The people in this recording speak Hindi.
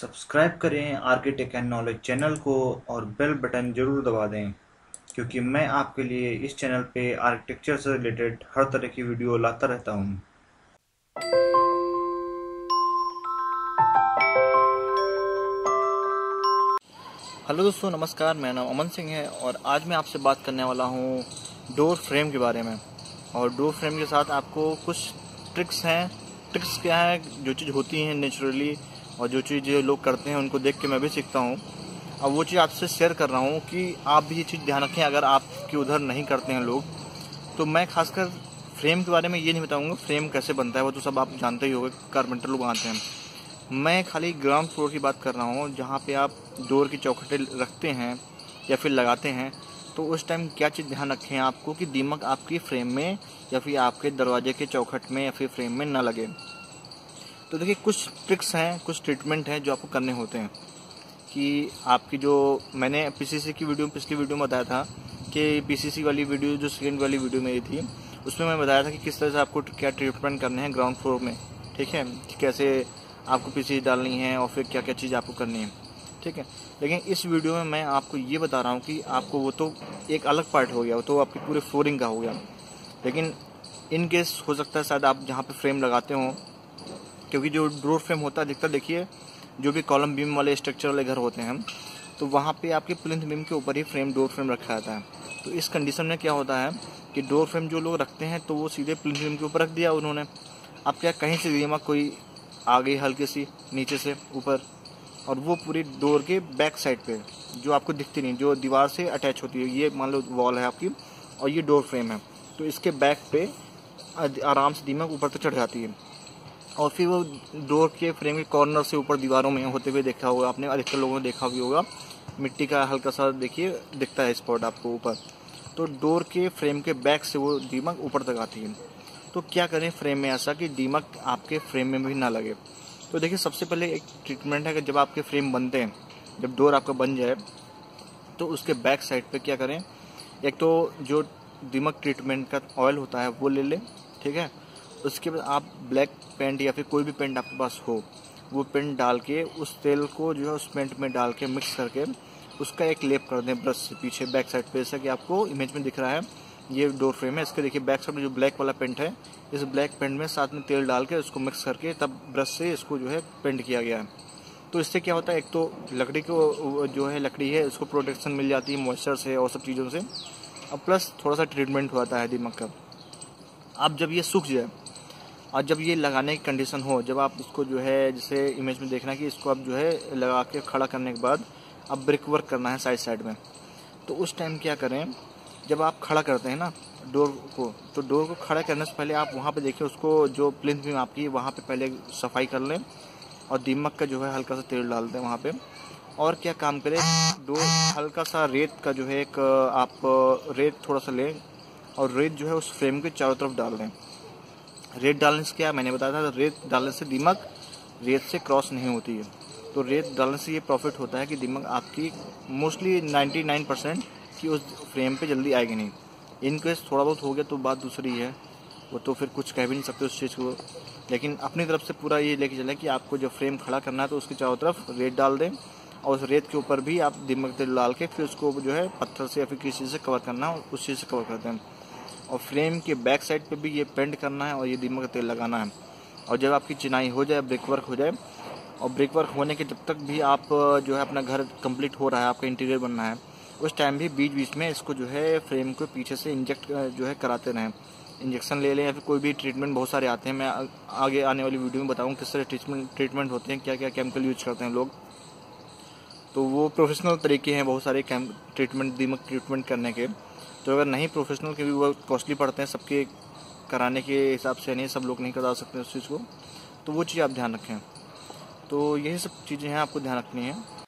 सब्सक्राइब करें आर्किटेक्ट एंड नॉलेज चैनल को और बेल बटन जरूर दबा दें, क्योंकि मैं आपके लिए इस चैनल पे आर्किटेक्चर से रिलेटेड हर तरह की वीडियो लाता रहता हूँ। हेलो दोस्तों, नमस्कार। मेरा नाम अमन सिंह है और आज मैं आपसे बात करने वाला हूँ डोर फ्रेम के बारे में। और डोर फ्रेम के साथ आपको कुछ ट्रिक्स हैं। ट्रिक्स क्या है, जो चीज़ होती है नेचुरली और जो चीज़ जो लोग करते हैं उनको देख के मैं भी सीखता हूँ। अब वो चीज़ आपसे शेयर कर रहा हूँ कि आप भी ये चीज़ ध्यान रखें। अगर आपके उधर नहीं करते हैं लोग, तो मैं खासकर फ्रेम के बारे में ये नहीं बताऊँगा फ्रेम कैसे बनता है, वो तो सब आप जानते ही होंगे, कारपेंटर लोग आते हैं। मैं खाली ग्राउंड फ्लोर की बात कर रहा हूँ, जहाँ पर आप डोर की चौखटें रखते हैं या फिर लगाते हैं, तो उस टाइम क्या चीज़ ध्यान रखें आपको कि दीमक आपकी फ्रेम में या फिर आपके दरवाजे के चौखट में या फिर फ्रेम में ना लगे। तो देखिए, कुछ ट्रिक्स हैं, कुछ ट्रीटमेंट हैं जो आपको करने होते हैं। कि आपकी जो मैंने पीसीसी की वीडियो पिछली वीडियो में बताया था कि पीसीसी वाली वीडियो जो सेकेंड वाली वीडियो मेरी थी, उसमें मैं बताया था कि किस तरह से आपको क्या ट्रीटमेंट करने हैं ग्राउंड फ्लोर में, ठीक है, कैसे आपको पीसीसी डालनी है और फिर क्या क्या चीज़ आपको करनी है, ठीक है। लेकिन इस वीडियो में मैं आपको ये बता रहा हूँ कि आपको वो तो एक अलग पार्ट हो गया, वो तो आपकी पूरे फ्लोरिंग का हो गया। लेकिन इन केस हो सकता है शायद आप जहाँ पे फ्रेम लगाते हो, क्योंकि जो डोर फ्रेम होता है अधिकतर देखिए जो भी कॉलम बीम वाले स्ट्रक्चर वाले घर होते हैं, तो वहाँ पे आपके प्लिंथ बीम के ऊपर ही फ्रेम डोर फ्रेम रखा जाता है। तो इस कंडीशन में क्या होता है कि डोर फ्रेम जो लोग रखते हैं तो वो सीधे प्लिंथ बीम के ऊपर रख दिया उन्होंने। अब क्या कहीं से दीमक कोई आ गई हल्की सी नीचे से ऊपर, और वो पूरी डोर के बैक साइड पे जो आपको दिखती नहीं, जो दीवार से अटैच होती है, ये मान लो वॉल है आपकी और ये डोर फ्रेम है, तो इसके बैक पे आराम से दीमक ऊपर तक चढ़ जाती है। और फिर वो डोर के फ्रेम के कॉर्नर से ऊपर दीवारों में होते हुए देखा होगा आपने, अधिकतर लोगों ने देखा भी होगा, मिट्टी का हल्का सा देखिए दिखता है स्पॉट आपको ऊपर। तो डोर के फ्रेम के बैक से वो दीमक ऊपर तक आती है। तो क्या करें फ्रेम में ऐसा कि दीमक आपके फ्रेम में भी ना लगे। तो देखिए, सबसे पहले एक ट्रीटमेंट है कि जब आपके फ्रेम बनते हैं, जब डोर आपका बन जाए, तो उसके बैक साइड पे क्या करें, एक तो जो दीमक ट्रीटमेंट का ऑयल होता है वो ले लें, ठीक है। उसके बाद आप ब्लैक पेंट या फिर कोई भी पेंट आपके पास हो, वो पेंट डाल के उस तेल को जो है उस पेंट में डाल के मिक्स करके उसका एक लेप कर दें ब्रश से पीछे बैक साइड पे, जैसा कि आपको इमेज में दिख रहा है। ये डोर फ्रेम है, इसके देखिए बैक साइड में जो ब्लैक वाला पेंट है, इस ब्लैक पेंट में साथ में तेल डाल के उसको मिक्स करके तब ब्रश से इसको जो है पेंट किया गया है। तो इससे क्या होता है, एक तो लकड़ी को जो है लकड़ी है उसको प्रोटेक्शन मिल जाती है मॉइस्चर से और सब चीज़ों से, और प्लस थोड़ा सा ट्रीटमेंट होता है दीमक का। अब जब ये सूख जाए और जब ये लगाने की कंडीशन हो, जब आप इसको जो है जैसे इमेज में देखना है कि इसको आप जो है लगा के खड़ा करने के बाद अब ब्रिक वर्क करना है साइड साइड में, तो उस टाइम क्या करें, जब आप खड़ा करते हैं ना डोर को, तो डोर को खड़ा करने से पहले आप वहाँ पे देखिए उसको जो प्लिंथ बीम आपकी वहाँ पे पहले सफाई कर लें और दीमक का जो है हल्का सा तेल डाल दें वहाँ पे। और क्या काम करें, डोर हल्का सा रेत का जो है एक आप रेत थोड़ा सा लें और रेत जो है उस फ्रेम के चारों तरफ डाल दें। रेत डालने से क्या, मैंने बताया था रेत डालने से दीमक रेत से क्रॉस नहीं होती है, तो रेत डालने से ये प्रॉफिट होता है कि दीमक आपकी मोस्टली 99% कि उस फ्रेम पे जल्दी आएगी नहीं। इनकेस थोड़ा बहुत हो गया तो बात दूसरी है, वो तो फिर कुछ कह भी नहीं सकते उस चीज़ को। लेकिन अपनी तरफ से पूरा ये लेके चलें कि आपको जब फ्रेम खड़ा करना है तो उसके चारों तरफ रेत डाल दें और उस रेत के ऊपर भी आप दीमक तेल डाल के फिर उसको जो है पत्थर से या फिर किसी चीज़ से कवर करना है, उस चीज़ से कवर करते हैं। और फ्रेम के बैक साइड पर भी ये पेंट करना है और ये दीमक तेल लगाना है। और जब आपकी चिनाई हो जाए, ब्रिक वर्क हो जाए, और ब्रिक वर्क होने के जब तक भी आप जो है अपना घर कम्प्लीट हो रहा है, आपका इंटीरियर बनना है, उस टाइम भी बीच बीच में इसको जो है फ्रेम को पीछे से इंजेक्ट जो है कराते रहें। इंजेक्शन ले लें या फिर कोई भी ट्रीटमेंट, बहुत सारे आते हैं, मैं आगे आने वाली वीडियो में बताऊं किस तरह ट्रीटमेंट होते हैं, क्या क्या केमिकल यूज करते हैं लोग। तो वो प्रोफेशनल तरीके हैं बहुत सारे ट्रीटमेंट दीमक ट्रीटमेंट करने के। तो अगर नहीं प्रोफेशनल के भी वो कॉस्टली पड़ते हैं, सबके कराने के हिसाब से नहीं, सब लोग नहीं करा सकते उस चीज़ को, तो वो चीज़ आप ध्यान रखें। तो यही सब चीज़ें हैं आपको ध्यान रखनी है।